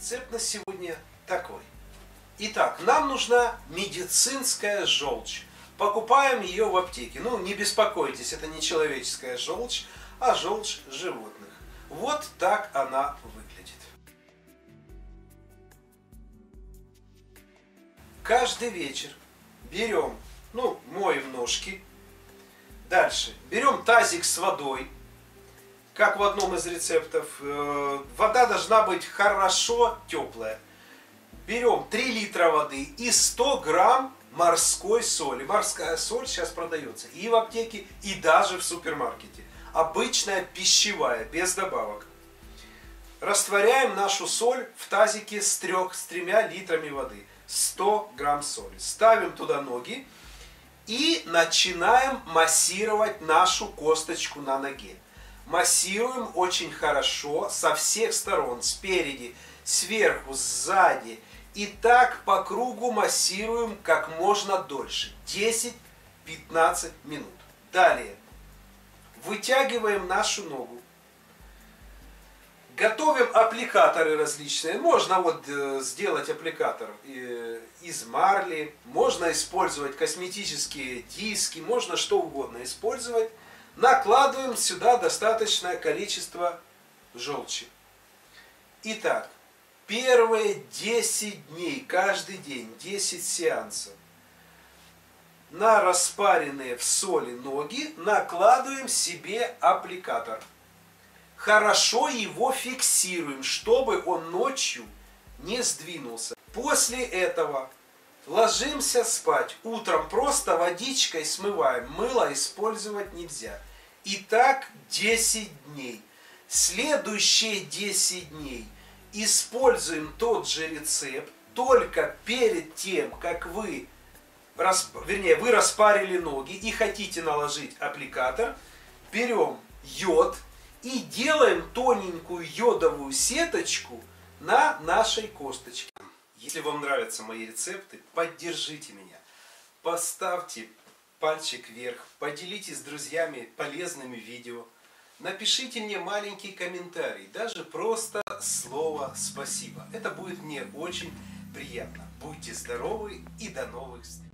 рецепт на сегодня такой. Итак, нам нужна медицинская желчь. Покупаем ее в аптеке. Ну, не беспокойтесь, это не человеческая желчь, а желчь животных. Вот так она выглядит. Каждый вечер берем, моем ножки. Дальше берем тазик с водой. Как в одном из рецептов, вода должна быть хорошо теплая. Берем 3 литра воды и 100 грамм морской соли. Морская соль сейчас продается и в аптеке, и даже в супермаркете. Обычная пищевая, без добавок. Растворяем нашу соль в тазике с тремя литрами воды. 100 грамм соли. Ставим туда ноги и начинаем массировать нашу косточку на ноге. Массируем очень хорошо со всех сторон, спереди, сверху, сзади. И так по кругу массируем как можно дольше, 10-15 минут. Далее вытягиваем нашу ногу. Готовим аппликаторы различные. Можно сделать аппликатор из марли, можно использовать косметические диски, можно что угодно использовать. Накладываем сюда достаточное количество желчи. Итак, первые 10 дней, каждый день, 10 сеансов, на распаренные в соли ноги накладываем себе аппликатор. Хорошо его фиксируем, чтобы он ночью не сдвинулся. После этого ложимся спать. Утром просто водичкой смываем. Мыло использовать нельзя. И так 10 дней. Следующие 10 дней используем тот же рецепт, только перед тем, как вы распарили ноги и хотите наложить аппликатор, берем йод и делаем тоненькую йодовую сеточку на нашей косточке. Если вам нравятся мои рецепты, поддержите меня. Поставьте пальчик вверх, поделитесь с друзьями полезными видео. Напишите мне маленький комментарий, даже просто слово «спасибо». Это будет мне очень приятно. Будьте здоровы и до новых встреч!